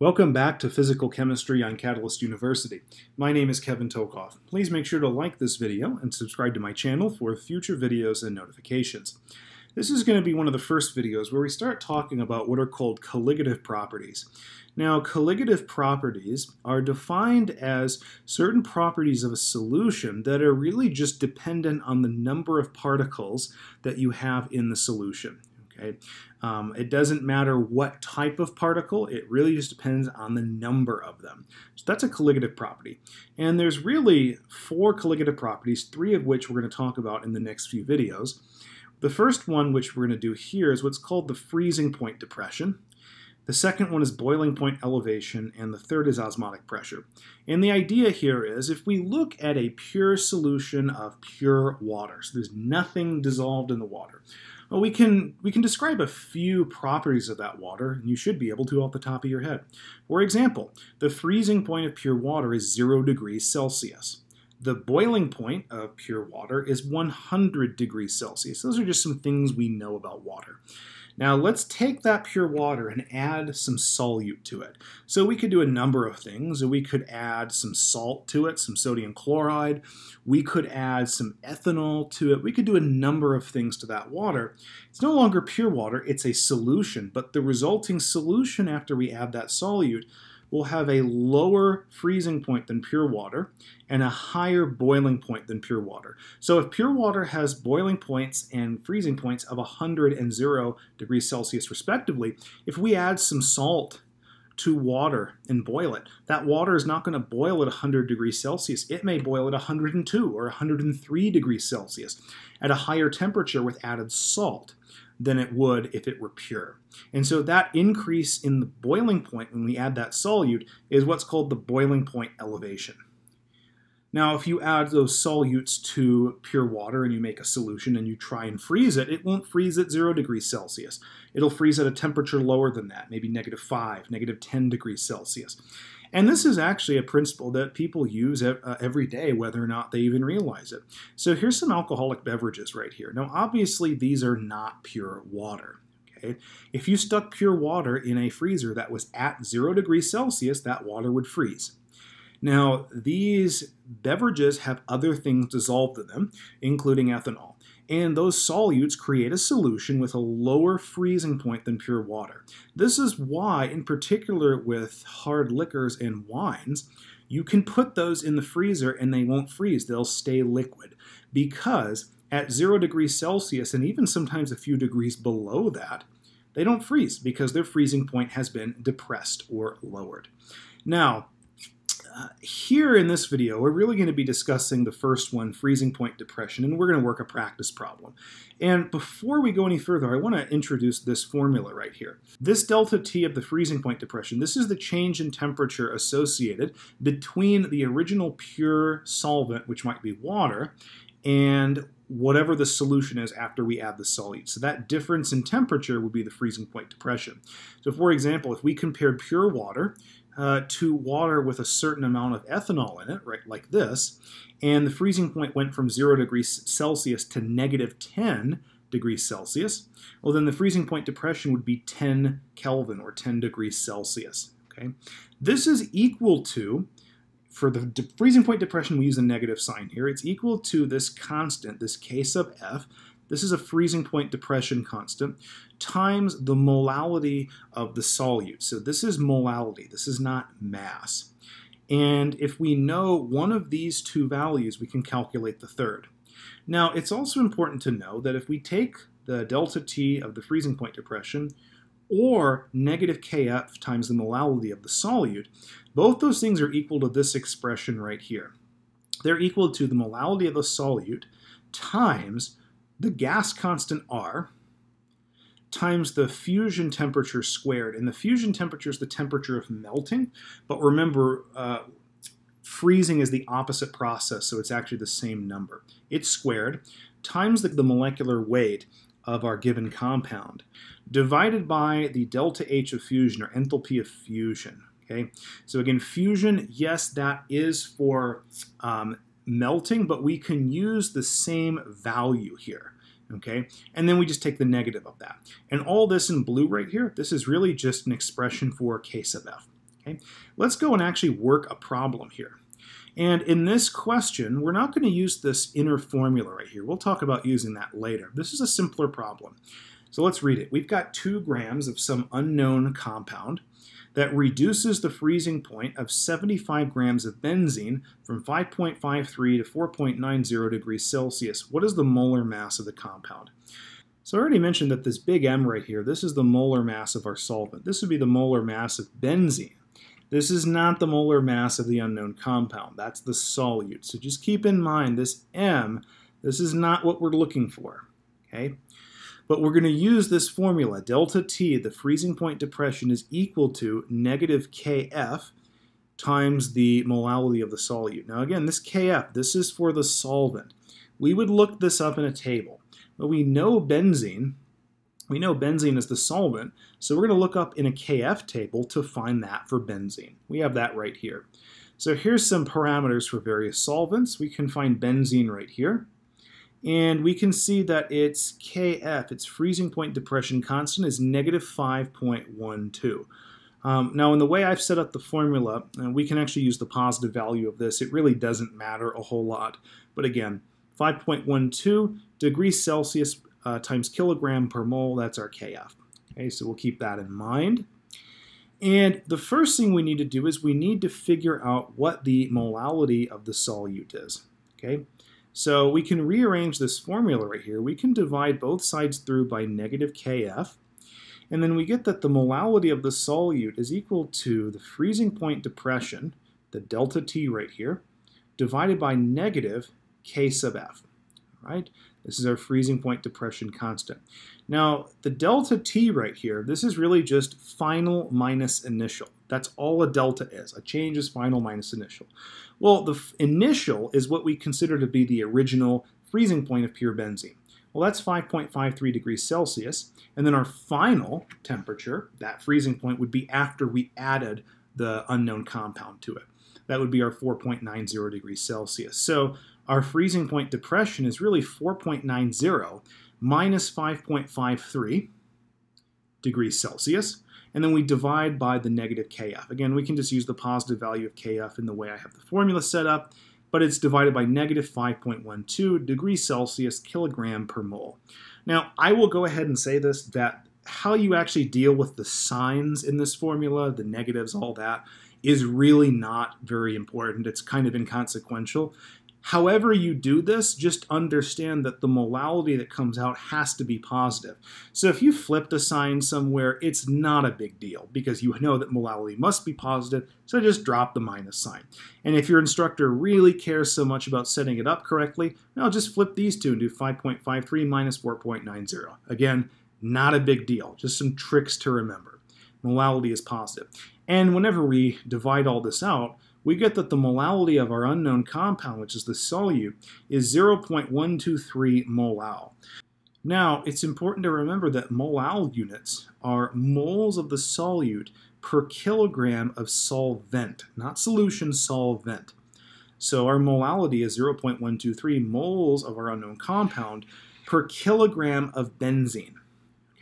Welcome back to Physical Chemistry on Catalyst University. My name is Kevin Tokoph. Please make sure to like this video and subscribe to my channel for future videos and notifications. This is going to be one of the first videos where we start talking about what are called colligative properties. Now, colligative properties are defined as certain properties of a solution that are really just dependent on the number of particles that you have in the solution. It doesn't matter what type of particle, it really just depends on the number of them. So that's a colligative property. And there's really four colligative properties, three of which we're going to talk about in the next few videos. The first one, which we're going to do here, is what's called the freezing point depression. The second one is boiling point elevation, and the third is osmotic pressure. And the idea here is if we look at a pure solution of pure water, so there's nothing dissolved in the water, well, we can describe a few properties of that water, and you should be able to off the top of your head. For example, the freezing point of pure water is 0 degrees Celsius. The boiling point of pure water is 100 degrees Celsius. Those are just some things we know about water. Now let's take that pure water and add some solute to it. So we could do a number of things. We could add some salt to it, some sodium chloride. We could add some ethanol to it. We could do a number of things to that water. It's no longer pure water, it's a solution, but the resulting solution after we add that solute will have a lower freezing point than pure water and a higher boiling point than pure water. So if pure water has boiling points and freezing points of 100 and 0 degrees Celsius respectively, if we add some salt to water and boil it, that water is not going to boil at 100 degrees Celsius. It may boil at 102 or 103 degrees Celsius at a higher temperature with added salt than it would if it were pure. And so that increase in the boiling point when we add that solute is what's called the boiling point elevation. Now, if you add those solutes to pure water and you make a solution and you try and freeze it, it won't freeze at 0 degrees Celsius. It'll freeze at a temperature lower than that, maybe -5, -10 degrees Celsius. And this is actually a principle that people use every day, whether or not they even realize it. So here's some alcoholic beverages right here. Now, obviously, these are not pure water. Okay? If you stuck pure water in a freezer that was at 0 degrees Celsius, that water would freeze. Now, these beverages have other things dissolved in them, including ethanol. And those solutes create a solution with a lower freezing point than pure water. This is why, in particular with hard liquors and wines, you can put those in the freezer and they won't freeze. They'll stay liquid. Because at 0 degrees Celsius, and even sometimes a few degrees below that, they don't freeze because their freezing point has been depressed or lowered. Now, here in this video, we're really going to be discussing the first one, freezing point depression, and we're going to work a practice problem. And before we go any further, I want to introduce this formula right here. This delta T of the freezing point depression, this is the change in temperature associated between the original pure solvent, which might be water, and whatever the solution is after we add the solute. So that difference in temperature would be the freezing point depression. So for example, if we compared pure water to water with a certain amount of ethanol in it, right, like this, and the freezing point went from 0 degrees Celsius to -10 degrees Celsius, well then the freezing point depression would be 10 Kelvin or 10 degrees Celsius. Okay? This is equal to, for the freezing point depression, we use a negative sign here. It's equal to this constant, this K sub F. This is a freezing point depression constant, times the molality of the solute. So this is molality. This is not mass. And if we know one of these two values, we can calculate the third. Now, it's also important to know that if we take the delta T of the freezing point depression, or negative Kf times the molality of the solute, both those things are equal to this expression right here. They're equal to the molality of the solute times the gas constant R times the fusion temperature squared. And the fusion temperature is the temperature of melting, but remember, freezing is the opposite process, so it's actually the same number. It's squared times the molecular weight of our given compound, divided by the delta H of fusion, or enthalpy of fusion. Okay, so again, fusion, yes, that is for melting, but we can use the same value here. Okay, and then we just take the negative of that. And all this in blue right here, this is really just an expression for K sub F. Okay? Let's go and actually work a problem here. And in this question, we're not going to use this inner formula right here. We'll talk about using that later. This is a simpler problem. So let's read it. We've got 2 grams of some unknown compound that reduces the freezing point of 75 grams of benzene from 5.53 to 4.90 degrees Celsius. What is the molar mass of the compound? So I already mentioned that this big M right here, this is the molar mass of our solvent. This would be the molar mass of benzene. This is not the molar mass of the unknown compound. That's the solute. So just keep in mind this M, this is not what we're looking for, okay? But we're going to use this formula, delta T, the freezing point depression, is equal to negative Kf times the molality of the solute. Now again, this Kf, this is for the solvent. We would look this up in a table, but we know benzene is the solvent, so we're going to look up in a Kf table to find that for benzene. We have that right here. So here's some parameters for various solvents. We can find benzene right here. And we can see that its Kf, its freezing point depression constant, is negative 5.12. Now in the way I've set up the formula, we can actually use the positive value of this. It really doesn't matter a whole lot. But again, 5.12 degrees Celsius times kilogram per mole, that's our Kf. Okay, so we'll keep that in mind. And the first thing we need to do is we need to figure out what the molality of the solute is. Okay. So we can rearrange this formula right here. We can divide both sides through by negative Kf, and then we get that the molality of the solute is equal to the freezing point depression, the delta T right here, divided by negative K sub F. All right? This is our freezing point depression constant. Now, the delta T right here, this is really just final minus initial. That's all a delta is. A change is final minus initial. Well, the initial is what we consider to be the original freezing point of pure benzene. Well, that's 5.53 degrees Celsius. And then our final temperature, that freezing point, would be after we added the unknown compound to it. That would be our 4.90 degrees Celsius. So our freezing point depression is really 4.90 minus 5.53 degrees Celsius. And then we divide by the negative Kf. Again, we can just use the positive value of Kf in the way I have the formula set up, but it's divided by negative 5.12 degrees Celsius kilogram per mole. Now, I will go ahead and say this, that how you actually deal with the signs in this formula, the negatives, all that, is really not very important. It's kind of inconsequential. However you do this, just understand that the molality that comes out has to be positive. So if you flipped a sign somewhere, it's not a big deal because you know that molality must be positive, so just drop the minus sign. And if your instructor really cares so much about setting it up correctly, I'll just flip these two and do 5.53 minus 4.90. Again, not a big deal, just some tricks to remember. Molality is positive. And whenever we divide all this out, we get that the molality of our unknown compound, which is the solute, is 0.123 molal. Now, it's important to remember that molal units are moles of the solute per kilogram of solvent, not solution, solvent. So our molality is 0.123 moles of our unknown compound per kilogram of benzene.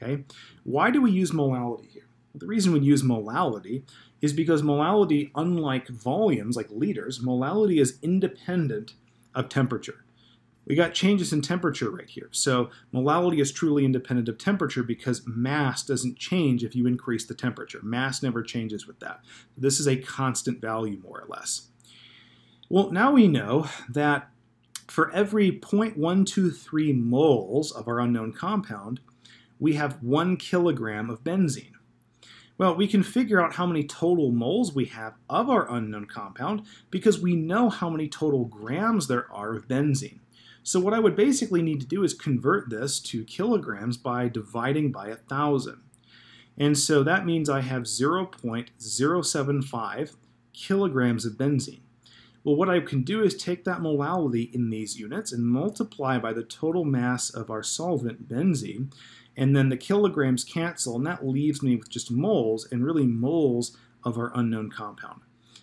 Okay? Why do we use molality here? Well, the reason we use molality is because molality, unlike volumes, like liters, molality is independent of temperature. We got changes in temperature right here. So molality is truly independent of temperature because mass doesn't change if you increase the temperature. Mass never changes with that. This is a constant value, more or less. Well, now we know that for every 0.123 moles of our unknown compound, we have 1 kilogram of benzene. Well, we can figure out how many total moles we have of our unknown compound because we know how many total grams there are of benzene. So what I would basically need to do is convert this to kilograms by dividing by 1,000. And so that means I have 0.075 kilograms of benzene. Well, what I can do is take that molality in these units and multiply by the total mass of our solvent, benzene, and then the kilograms cancel, and that leaves me with just moles, and really moles of our unknown compound.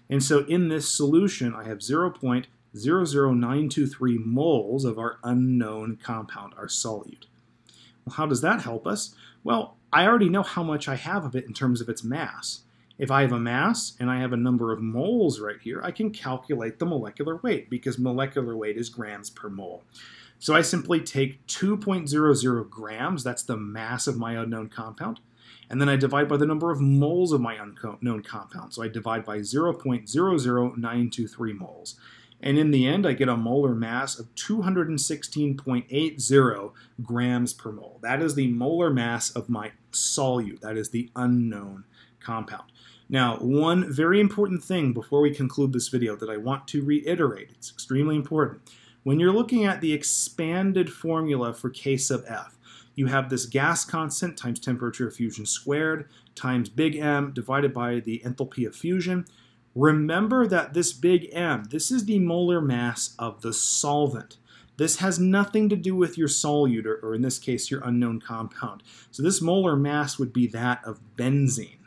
And so in this solution, I have 0.00923 moles of our unknown compound, our solute. Well, how does that help us? Well, I already know how much I have of it in terms of its mass. If I have a mass and I have a number of moles right here, I can calculate the molecular weight because molecular weight is grams per mole. So I simply take 2.00 grams, that's the mass of my unknown compound, and then I divide by the number of moles of my unknown compound. So I divide by 0.00923 moles. And in the end, I get a molar mass of 216.80 grams per mole. That is the molar mass of my solute. That is the unknown compound. Now, one very important thing before we conclude this video that I want to reiterate, it's extremely important. When you're looking at the expanded formula for K sub F, you have this gas constant times temperature of fusion squared times big M divided by the enthalpy of fusion. Remember that this big M, this is the molar mass of the solvent. This has nothing to do with your solute, or in this case, your unknown compound. So this molar mass would be that of benzene.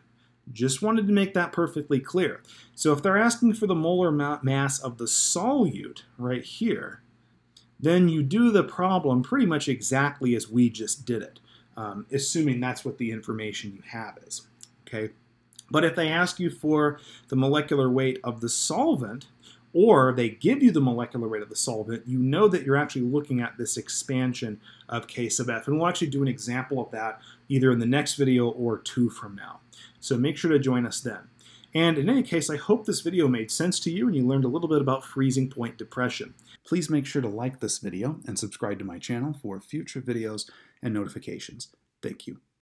Just wanted to make that perfectly clear. So if they're asking for the molar mass of the solute right here, then you do the problem pretty much exactly as we just did it, assuming that's what the information you have is. Okay. But if they ask you for the molecular weight of the solvent, or they give you the molecular weight of the solvent, you know that you're actually looking at this expansion of K sub F. And we'll actually do an example of that either in the next video or two from now. So make sure to join us then. And in any case, I hope this video made sense to you and you learned a little bit about freezing point depression. Please make sure to like this video and subscribe to my channel for future videos and notifications. Thank you.